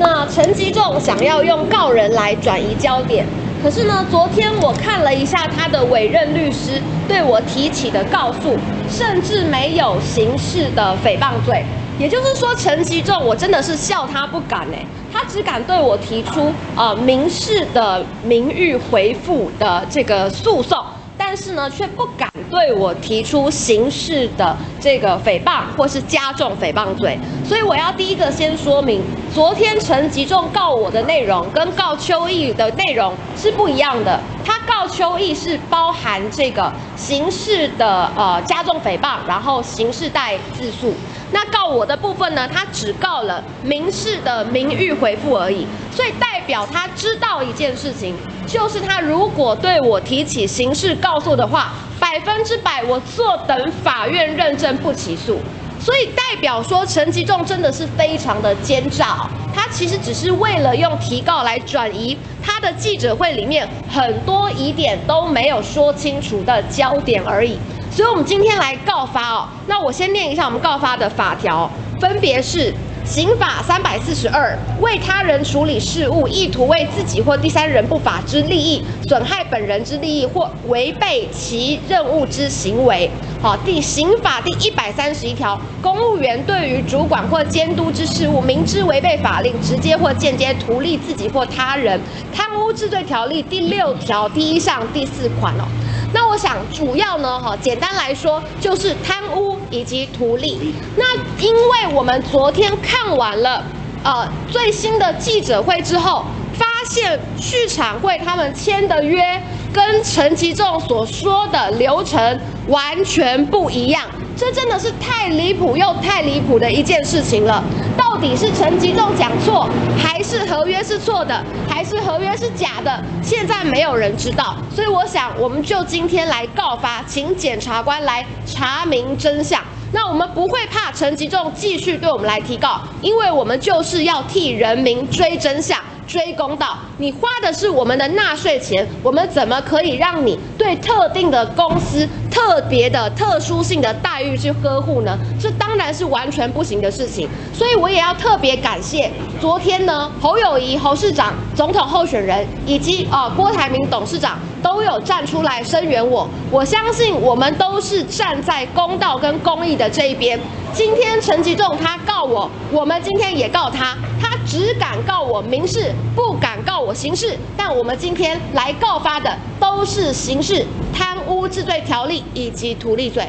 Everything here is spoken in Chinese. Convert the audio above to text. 那陈吉仲想要用告人来转移焦点，可是呢，昨天我看了一下他的委任律师对我提起的告诉，甚至没有刑事的诽谤罪。 也就是说，陈吉仲，我真的是笑他不敢哎，他只敢对我提出民事的名誉回复的这个诉讼，但是呢，却不敢对我提出刑事的这个诽谤或是加重诽谤罪。所以我要第一个先说明，昨天陈吉仲告我的内容跟告邱毅的内容是不一样的。他告邱毅是包含这个刑事的加重诽谤，然后刑事代自诉。 那告我的部分呢，他只告了民事的名誉回复而已，所以代表他知道一件事情，就是他如果对我提起刑事告诉的话，100%我坐等法院认证不起诉，所以代表说陈吉仲真的是非常的奸诈，他其实只是为了用提告来转移他的记者会里面很多疑点都没有说清楚的焦点而已。 所以，我们今天来告发哦。那我先念一下我们告发的法条，分别是《刑法》342，为他人处理事务，意图为自己或第三人不法之利益，损害本人之利益或违背其任务之行为。好，《刑法》第131条，公务员对于主管或监督之事务，明知违背法令，直接或间接图利自己或他人。贪污治罪条例第6条第1项第4款哦。 那我想主要呢，简单来说就是贪污以及图利。那因为我们昨天看完了最新的记者会之后，发现旭产会他们签的约跟陈吉仲所说的流程完全不一样，这真的是太离谱又太离谱的一件事情了。到底是陈吉仲讲错，还是合约是错的？ 还是合约是假的，现在没有人知道，所以我想我们就今天来告发，请检察官来查明真相。那我们不会怕陈吉仲继续对我们来提告，因为我们就是要替人民追真相、追公道。你花的是我们的纳税钱，我们怎么可以让你对特定的公司特别的、特殊性的待遇去呵护呢？这当然是完全不行的事情。所以我也要特别感谢昨天呢，侯友宜侯市长。 总统候选人以及郭台铭董事长都有站出来声援我，我相信我们都是站在公道跟公益的这一边。今天陈吉仲他告我，我们今天也告他，他只敢告我民事，不敢告我刑事。但我们今天来告发的都是刑事贪污治罪条例以及图利罪。